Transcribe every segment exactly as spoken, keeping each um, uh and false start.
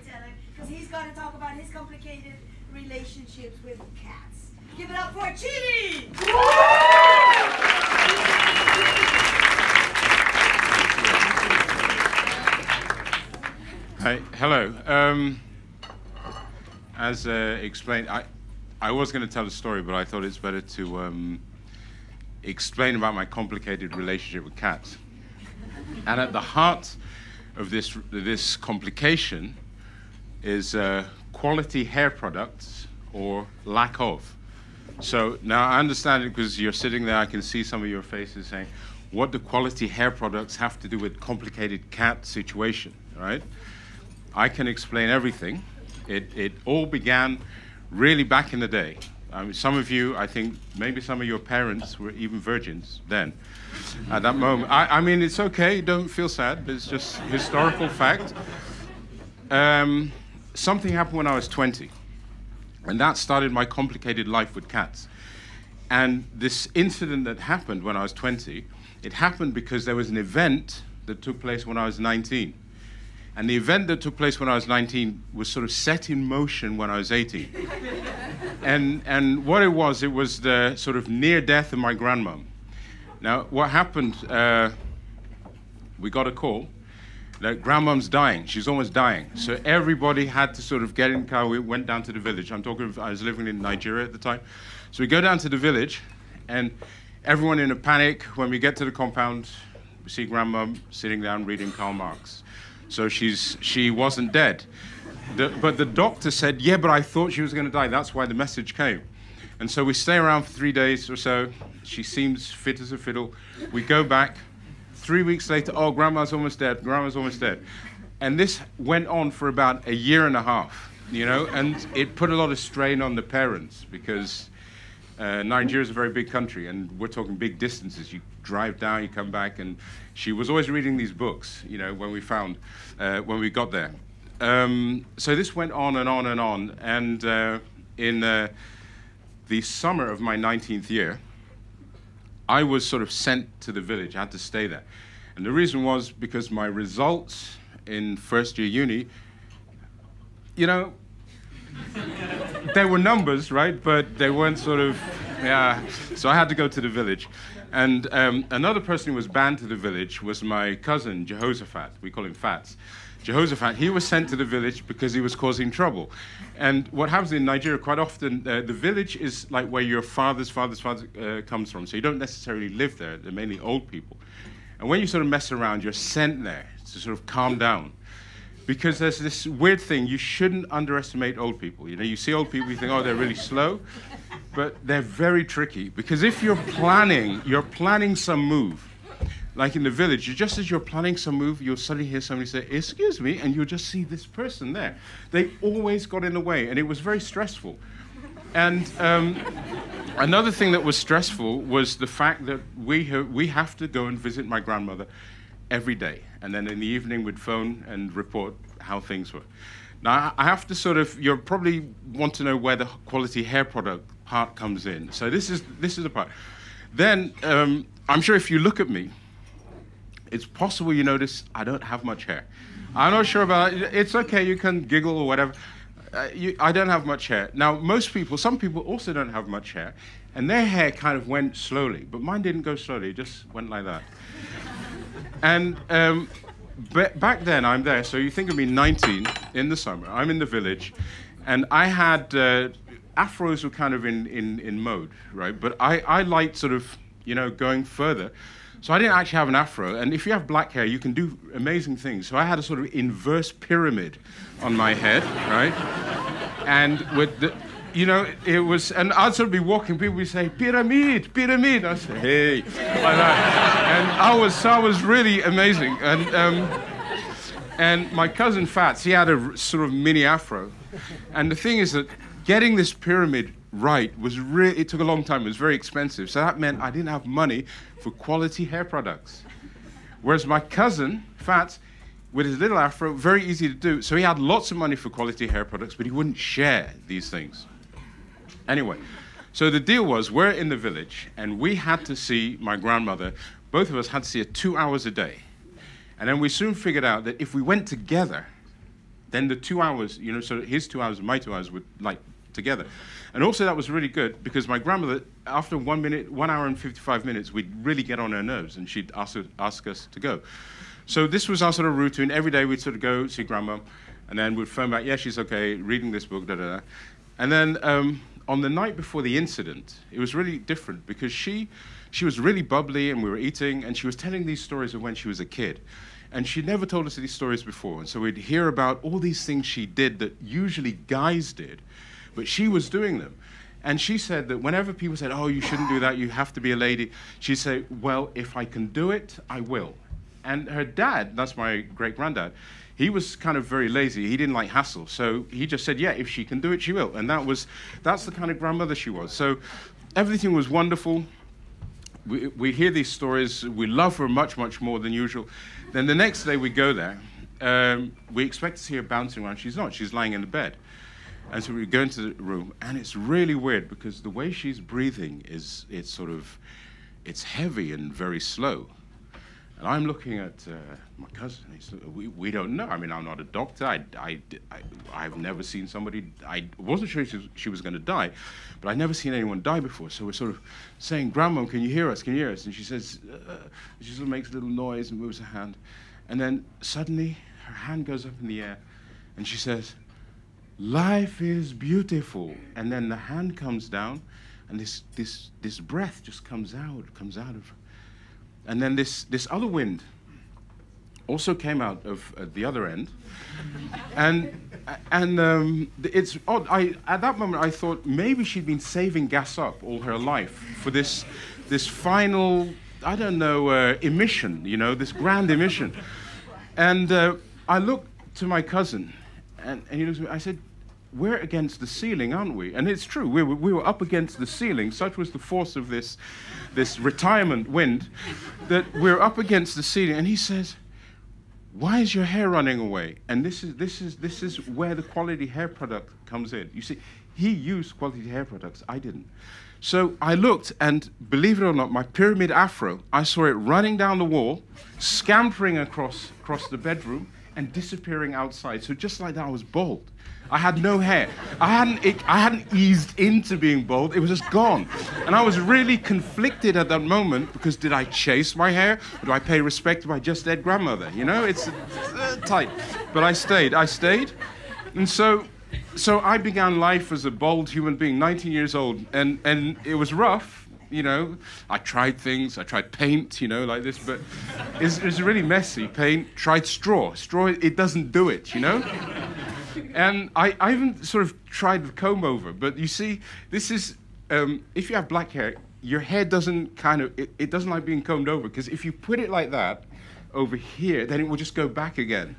storyteller because he's going to talk about his complicated relationships with cats. Give it up for Chidi! Hi, hello. Um, as uh, explained, I, I was going to tell a story, but I thought it's better to um, explain about my complicated relationship with cats. And at the heart of this, this complication is uh, quality hair products or lack of. So now I understand it because you're sitting there, I can see some of your faces saying, what do quality hair products have to do with complicated cat situation, right? I can explain everything. It, it all began really back in the day. I mean, some of you, I think, maybe some of your parents were even virgins then, at that moment. I, I mean, it's okay, don't feel sad, but it's just historical fact. Um, something happened when I was twenty, and that started my complicated life with cats. And this incident that happened when I was twenty, it happened because there was an event that took place when I was nineteen. And the event that took place when I was nineteen was sort of set in motion when I was eighteen. and, and what it was, it was the sort of near death of my grandmum. Now, what happened, uh, we got a call that grandmum's dying. She's almost dying. So everybody had to sort of get in the car. We went down to the village. I'm talking, I was living in Nigeria at the time. So we go down to the village, and everyone in a panic. When we get to the compound, we see grandmum sitting down reading Karl Marx. So she's, she wasn't dead. The, but the doctor said, yeah, but I thought she was going to die. That's why the message came. And so we stay around for three days or so. She seems fit as a fiddle. We go back. Three weeks later, oh, grandma's almost dead. Grandma's almost dead. And this went on for about a year and a half, you know, and it put a lot of strain on the parents because uh, Nigeria is a very big country, and we're talking big distances. You drive down, you come back, and she was always reading these books, you know, when we found, uh, when we got there. Um, so this went on and on and on, and uh, in uh, the summer of my nineteenth year, I was sort of sent to the village. I had to stay there. And the reason was because my results in first year uni, you know, they were numbers, right? But they weren't sort of, yeah. So I had to go to the village. And um, another person who was banned to the village was my cousin, Jehoshaphat. We call him Fats. Jehoshaphat, he was sent to the village because he was causing trouble. And what happens in Nigeria quite often, uh, the village is like where your father's father's father uh, comes from. So you don't necessarily live there. They're mainly old people. And when you sort of mess around, you're sent there to sort of calm down. Because there's this weird thing, you shouldn't underestimate old people. You know, you see old people, you think, oh, they're really slow. But they're very tricky, because if you're planning, you're planning some move, like in the village, you just as you're planning some move, you'll suddenly hear somebody say, excuse me, and you'll just see this person there. They always got in the way, and it was very stressful. And um, another thing that was stressful was the fact that we, ha we have to go and visit my grandmother every day, and then in the evening we'd phone and report how things were. Now, I have to sort of, you'll probably want to know where the quality hair product part comes in. So this is, this is the part. Then, um, I'm sure if you look at me, it's possible you notice I don't have much hair. I'm not sure about it. It's okay, you can giggle or whatever. Uh, you, I don't have much hair. Now, most people, some people also don't have much hair, and their hair kind of went slowly, but mine didn't go slowly, it just went like that. And um, back then, I'm there, so you think of me nineteen in the summer, I'm in the village, and I had, uh, afros were kind of in, in, in mode, right? But I, I liked sort of, you know, going further. So I didn't actually have an afro, and if you have black hair, you can do amazing things. So I had a sort of inverse pyramid on my head, right? And with the, you know, it was, and I'd sort of be walking, people would say, pyramid, pyramid. I said, hey, like that. And I was, I was really amazing. And, um, and my cousin Fats, he had a sort of mini afro. And the thing is that getting this pyramid right was really, it took a long time, it was very expensive. So that meant I didn't have money for quality hair products. Whereas my cousin Fats, with his little afro, very easy to do. So he had lots of money for quality hair products, but he wouldn't share these things. Anyway, so the deal was, we're in the village, and we had to see my grandmother. Both of us had to see her two hours a day. And then we soon figured out that if we went together, Then the two hours, you know, so his two hours and my two hours were like together. And also that was really good because my grandmother, after one minute, one hour and fifty-five minutes, we'd really get on her nerves and she'd ask, ask us to go. So this was our sort of routine. Every day we'd sort of go see grandma and then we'd phone back, yeah, she's okay, reading this book, da da da. And then um, on the night before the incident, it was really different because she, she was really bubbly and we were eating and she was telling these stories of when she was a kid. And she never told us these stories before. And so we'd hear about all these things she did that usually guys did, but she was doing them. And she said that whenever people said, oh, you shouldn't do that, you have to be a lady, she'd say, well, if I can do it, I will. And her dad, that's my great-granddad, he was kind of very lazy. He didn't like hassle. So he just said, yeah, if she can do it, she will. And that was, that's the kind of grandmother she was. So everything was wonderful. We, we hear these stories, we love her much, much more than usual. Then the next day we go there, um, we expect to see her bouncing around, she's not, she's lying in the bed. And so we go into the room, and it's really weird because the way she's breathing is, it's sort of, it's heavy and very slow. And I'm looking at uh, my cousin, he's, we, we don't know, I mean, I'm not a doctor, I, I, I, I've never seen somebody, I wasn't sure she was, she was gonna die, but I'd never seen anyone die before, so we're sort of saying, Grandma, can you hear us, can you hear us? And she says, uh, she sort of makes a little noise and moves her hand, and then suddenly her hand goes up in the air, and she says, life is beautiful, and then the hand comes down, and this, this, this breath just comes out, comes out of her. And then this, this other wind also came out of uh, the other end. and and um, it's odd. I, at that moment, I thought maybe she'd been saving gas up all her life for this, this final, I don't know, uh, emission, you know, this grand emission. And uh, I looked to my cousin, and, and he looked at me. I said, we're against the ceiling, aren't we? And it's true, we were, we were up against the ceiling, such was the force of this, this retirement wind, that we're up against the ceiling. And he says, why is your hair running away? And this is, this is, this is where the quality hair product comes in. You see, he used quality hair products, I didn't. So I looked, and believe it or not, my pyramid afro, I saw it running down the wall, scampering across, across the bedroom, and disappearing outside. So just like that, I was bald. I had no hair. I hadn't, it, I hadn't eased into being bald. It was just gone. And I was really conflicted at that moment because did I chase my hair? Or do I pay respect to my just dead grandmother? You know, it's uh, tight. But I stayed. I stayed. And so, so I began life as a bald human being, nineteen years old. And, and it was rough, you know. I tried things. I tried paint, you know, like this. But it's, it's really messy. Paint. Tried straw. Straw, it doesn't do it, you know. And I, I even sort of tried the comb over, but you see, this is, um, if you have black hair, your hair doesn't kind of, it, it doesn't like being combed over, because if you put it like that over here, then it will just go back again.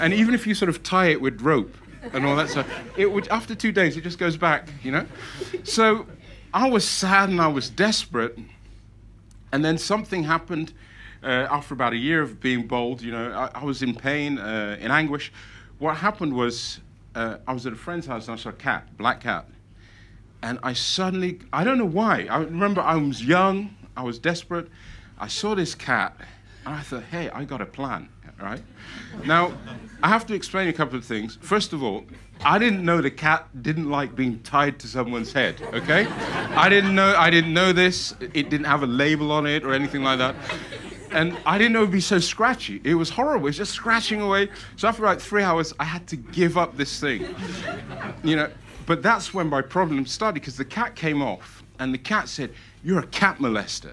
And even if you sort of tie it with rope and all that stuff, it would, after two days, it just goes back, you know? So I was sad and I was desperate, and then something happened uh, after about a year of being bald, you know, I, I was in pain, uh, in anguish. What happened was, uh, I was at a friend's house and I saw a cat, black cat. And I suddenly, I don't know why, I remember I was young, I was desperate. I saw this cat and I thought, hey, I got a plan, right? Now, I have to explain a couple of things. First of all, I didn't know the cat didn't like being tied to someone's head, okay? I didn't know, I didn't know this, it didn't have a label on it or anything like that. And I didn't know it would be so scratchy. It was horrible, it was just scratching away. So after about three hours, I had to give up this thing. You know, but that's when my problem started, because the cat came off and the cat said, you're a cat molester.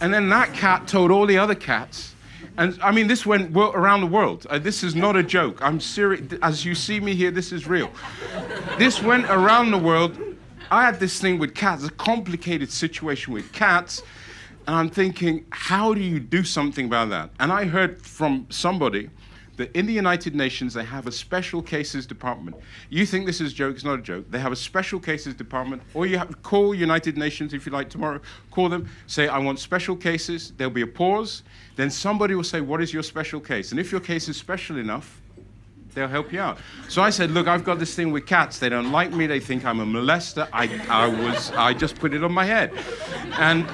And then that cat told all the other cats. And I mean, this went wo around the world. Uh, this is not a joke, I'm serious. As you see me here, this is real. This went around the world. I had this thing with cats, a complicated situation with cats. And I'm thinking, how do you do something about that? And I heard from somebody that in the United Nations, they have a special cases department. You think this is a joke, it's not a joke. They have a special cases department, or you have to call United Nations if you like tomorrow, call them, say, I want special cases, there'll be a pause, then somebody will say, what is your special case? And if your case is special enough, they'll help you out. So I said, look, I've got this thing with cats. They don't like me, they think I'm a molester. I, I was, I just put it on my head. And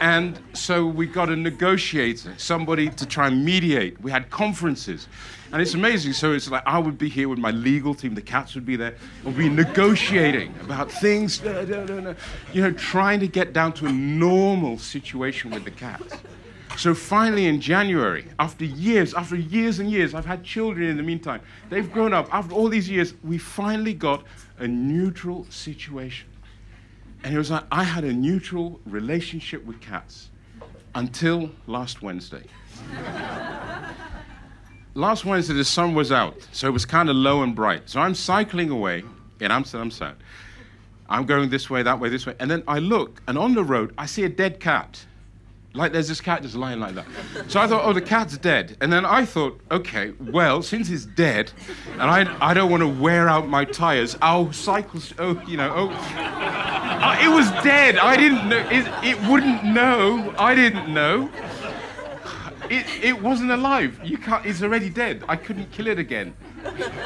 And so we got a negotiator, somebody to try and mediate. We had conferences. And it's amazing. So it's like I would be here with my legal team. The cats would be there. And we'd be negotiating about things, no, no, no, no. You know, trying to get down to a normal situation with the cats. So finally in January, after years, after years and years, I've had children in the meantime. They've grown up. After all these years, we finally got a neutral situation. And it was like I had a neutral relationship with cats until last Wednesday. Last Wednesday, the sun was out, so it was kind of low and bright. So I'm cycling away in Amsterdam South. I'm going this way, that way, this way. And then I look, and on the road, I see a dead cat. Like there's this cat just lying like that. So I thought, oh, the cat's dead. And then I thought, okay, well, since it's dead, and I, I don't want to wear out my tires, I'll cycle, oh, you know, oh. Uh, it was dead. I didn't know. It, it wouldn't know. I didn't know. It, it wasn't alive. You can't, it's already dead. I couldn't kill it again.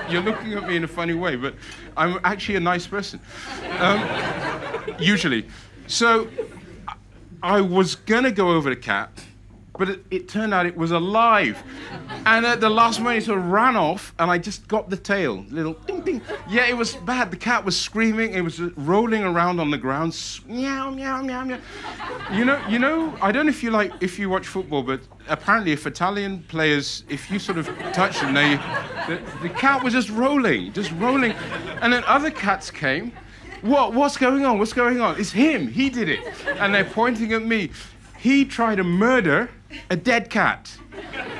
You're looking at me in a funny way, but I'm actually a nice person. Um, usually. So I was going to go over the cat, but it, it turned out it was alive. And at the last moment, it sort of ran off, and I just got the tail. Little ding, ding. Yeah, it was bad. The cat was screaming. It was rolling around on the ground. Meow, meow, meow, meow. You know, you know, I don't know if you, like, if you watch football, but apparently if Italian players, if you sort of touch them, they, the, the cat was just rolling, just rolling. And then other cats came. What, what's going on? What's going on? It's him. He did it. And they're pointing at me. He tried to murder a dead cat.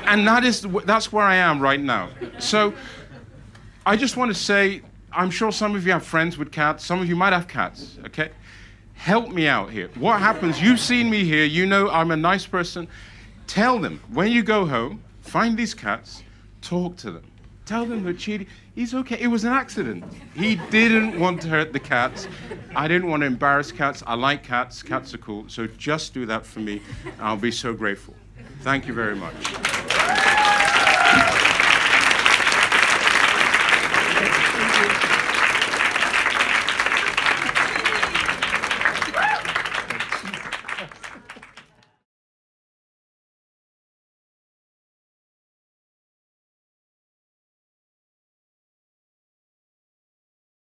And that is, that's where I am right now. So I just want to say, I'm sure some of you have friends with cats. Some of you might have cats, okay? Help me out here. What happens? You've seen me here. You know I'm a nice person. Tell them, when you go home, find these cats, talk to them. Tell them that Chidi, he's okay. It was an accident. He didn't want to hurt the cats. I didn't want to embarrass cats. I like cats. Cats are cool. So just do that for me. I'll be so grateful. Thank you very much.